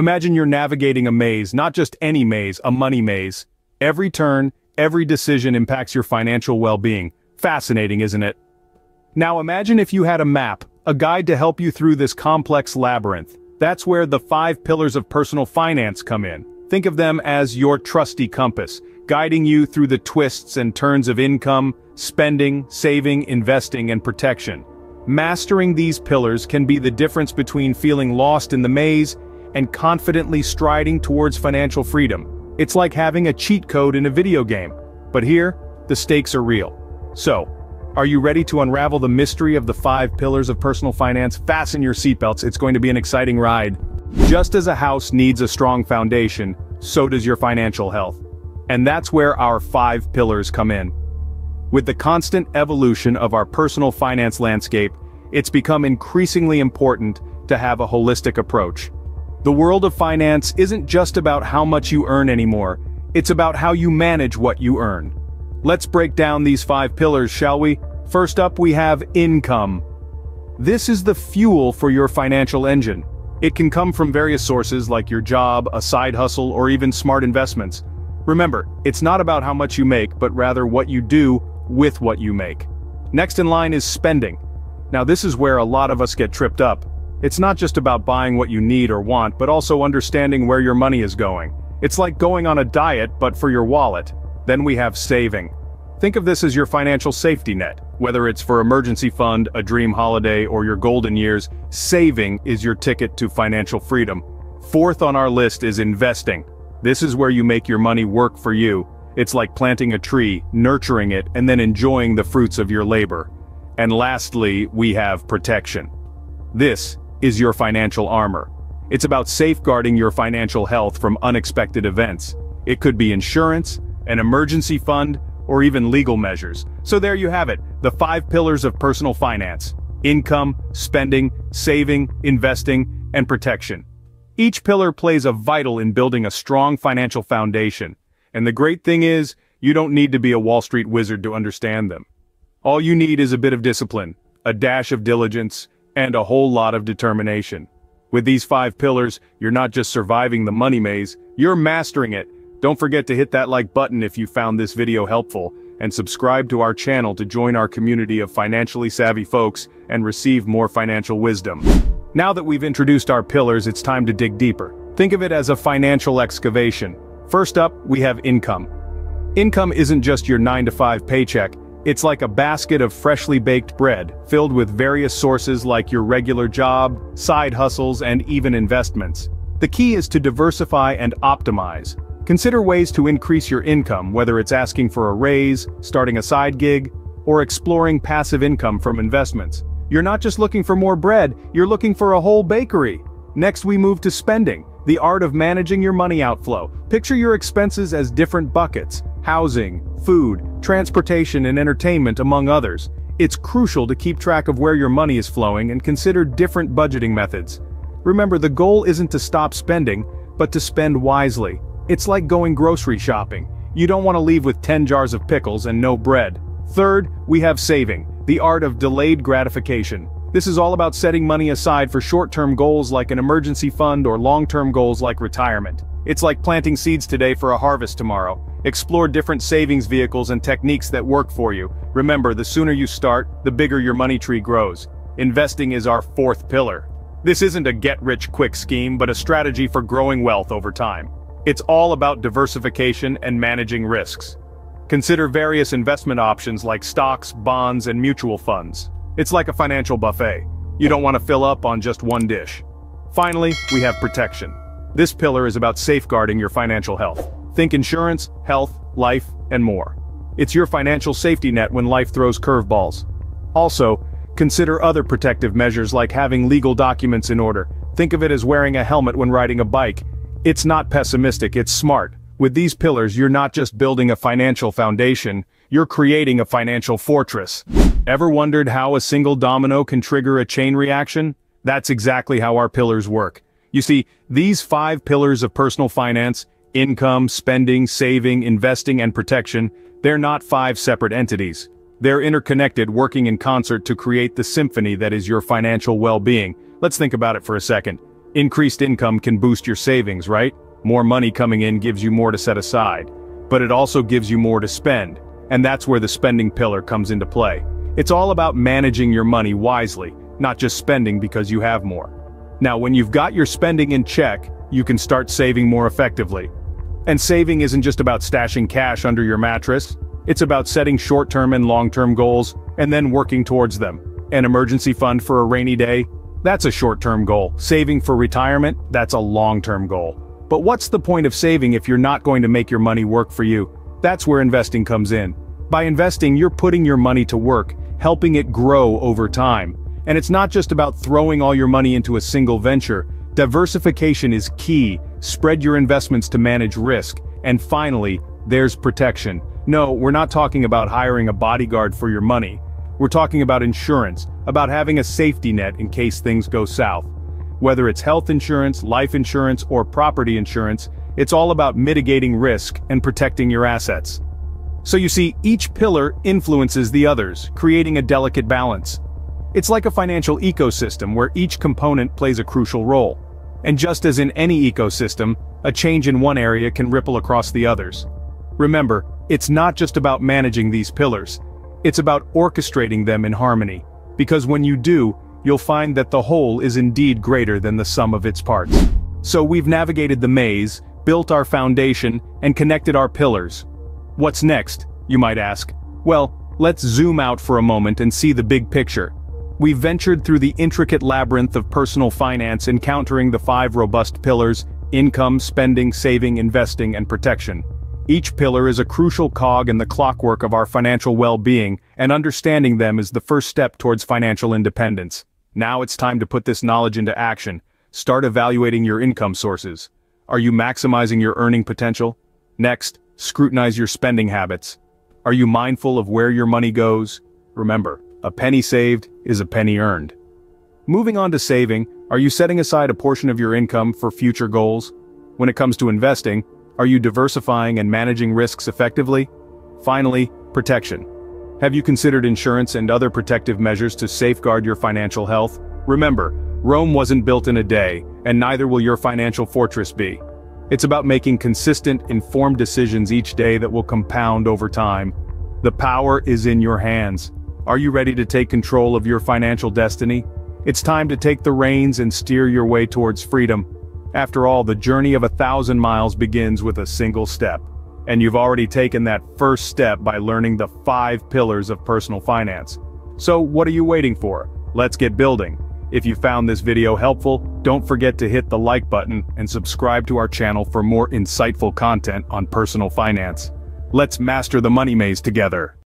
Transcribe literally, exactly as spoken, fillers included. Imagine you're navigating a maze, not just any maze, a money maze. Every turn, every decision impacts your financial well-being. Fascinating, isn't it? Now imagine if you had a map, a guide to help you through this complex labyrinth. That's where the five pillars of personal finance come in. Think of them as your trusty compass, guiding you through the twists and turns of income, spending, saving, investing, and protection. Mastering these pillars can be the difference between feeling lost in the maze and confidently striding towards financial freedom. It's like having a cheat code in a video game, but here, the stakes are real. So, are you ready to unravel the mystery of the five pillars of personal finance? Fasten your seatbelts, it's going to be an exciting ride. Just as a house needs a strong foundation, so does your financial health. And that's where our five pillars come in. With the constant evolution of our personal finance landscape, it's become increasingly important to have a holistic approach. The world of finance isn't just about how much you earn anymore, it's about how you manage what you earn. Let's break down these five pillars, shall we? First up, we have income. This is the fuel for your financial engine. It can come from various sources like your job, a side hustle, or even smart investments. Remember, it's not about how much you make, but rather what you do with what you make. Next in line is spending. Now this is where a lot of us get tripped up. It's not just about buying what you need or want, but also understanding where your money is going. It's like going on a diet, but for your wallet. Then we have saving. Think of this as your financial safety net. Whether it's for emergency fund, a dream holiday, or your golden years, saving is your ticket to financial freedom. Fourth on our list is investing. This is where you make your money work for you. It's like planting a tree, nurturing it, and then enjoying the fruits of your labor. And lastly, we have protection. This is your financial armor. It's about safeguarding your financial health from unexpected events. It could be insurance, an emergency fund, or even legal measures. So there you have it, the five pillars of personal finance: income, spending, saving, investing, and protection. Each pillar plays a vital in building a strong financial foundation. And the great thing is, you don't need to be a Wall Street wizard to understand them. All you need is a bit of discipline, a dash of diligence, and a whole lot of determination. With these five pillars, you're not just surviving the money maze, you're mastering it. Don't forget to hit that like button if you found this video helpful, and subscribe to our channel to join our community of financially savvy folks and receive more financial wisdom. Now that we've introduced our pillars, it's time to dig deeper. Think of it as a financial excavation. First up, we have income. Income isn't just your nine to five paycheck, it's like a basket of freshly baked bread, filled with various sources like your regular job, side hustles, and even investments. The key is to diversify and optimize. Consider ways to increase your income, whether it's asking for a raise, starting a side gig, or exploring passive income from investments. You're not just looking for more bread, you're looking for a whole bakery. Next, we move to spending, the art of managing your money outflow. Picture your expenses as different buckets: housing, food, transportation, and entertainment, among others. It's crucial to keep track of where your money is flowing and consider different budgeting methods. Remember, the goal isn't to stop spending, but to spend wisely. It's like going grocery shopping. You don't want to leave with ten jars of pickles and no bread. Third, we have saving, the art of delayed gratification. This is all about setting money aside for short-term goals like an emergency fund or long-term goals like retirement. It's like planting seeds today for a harvest tomorrow. Explore different savings vehicles and techniques that work for you. Remember, the sooner you start, the bigger your money tree grows. Investing is our fourth pillar. This isn't a get-rich-quick scheme, but a strategy for growing wealth over time. It's all about diversification and managing risks. Consider various investment options like stocks, bonds, and mutual funds. It's like a financial buffet. You don't want to fill up on just one dish. Finally, we have protection. This pillar is about safeguarding your financial health. Think insurance, health, life, and more. It's your financial safety net when life throws curveballs. Also, consider other protective measures like having legal documents in order. Think of it as wearing a helmet when riding a bike. It's not pessimistic, it's smart. With these pillars, you're not just building a financial foundation, you're creating a financial fortress. Ever wondered how a single domino can trigger a chain reaction? That's exactly how our pillars work. You see, these five pillars of personal finance, income, spending, saving, investing, and protection, they're not five separate entities. They're interconnected, working in concert to create the symphony that is your financial well-being. Let's think about it for a second. Increased income can boost your savings, right? More money coming in gives you more to set aside, but it also gives you more to spend, and that's where the spending pillar comes into play. It's all about managing your money wisely, not just spending because you have more. Now, when you've got your spending in check, you can start saving more effectively. And saving isn't just about stashing cash under your mattress, it's about setting short-term and long-term goals, and then working towards them. An emergency fund for a rainy day? That's a short-term goal. Saving for retirement? That's a long-term goal. But what's the point of saving if you're not going to make your money work for you? That's where investing comes in. By investing, you're putting your money to work, helping it grow over time. And it's not just about throwing all your money into a single venture. Diversification is key. Spread your investments to manage risk. And finally, there's protection. No, we're not talking about hiring a bodyguard for your money. We're talking about insurance, about having a safety net in case things go south. Whether it's health insurance, life insurance, or property insurance, it's all about mitigating risk and protecting your assets. So you see, each pillar influences the others, creating a delicate balance. It's like a financial ecosystem where each component plays a crucial role. And just as in any ecosystem, a change in one area can ripple across the others. Remember, it's not just about managing these pillars. It's about orchestrating them in harmony. Because when you do, you'll find that the whole is indeed greater than the sum of its parts. So we've navigated the maze, built our foundation, and connected our pillars. What's next, you might ask? Well, let's zoom out for a moment and see the big picture. We've ventured through the intricate labyrinth of personal finance, encountering the five robust pillars: income, spending, saving, investing, and protection. Each pillar is a crucial cog in the clockwork of our financial well-being, and understanding them is the first step towards financial independence. Now it's time to put this knowledge into action. Start evaluating your income sources. Are you maximizing your earning potential? Next, scrutinize your spending habits. Are you mindful of where your money goes? Remember, a penny saved is a penny earned. Moving on to saving, are you setting aside a portion of your income for future goals? When it comes to investing, are you diversifying and managing risks effectively? Finally, protection. Have you considered insurance and other protective measures to safeguard your financial health? Remember, Rome wasn't built in a day, and neither will your financial fortress be. It's about making consistent, informed decisions each day that will compound over time. The power is in your hands. Are you ready to take control of your financial destiny? It's time to take the reins and steer your way towards freedom. After all, the journey of a thousand miles begins with a single step. And you've already taken that first step by learning the five pillars of personal finance. So what are you waiting for? Let's get building. If you found this video helpful, don't forget to hit the like button and subscribe to our channel for more insightful content on personal finance. Let's master the money maze together.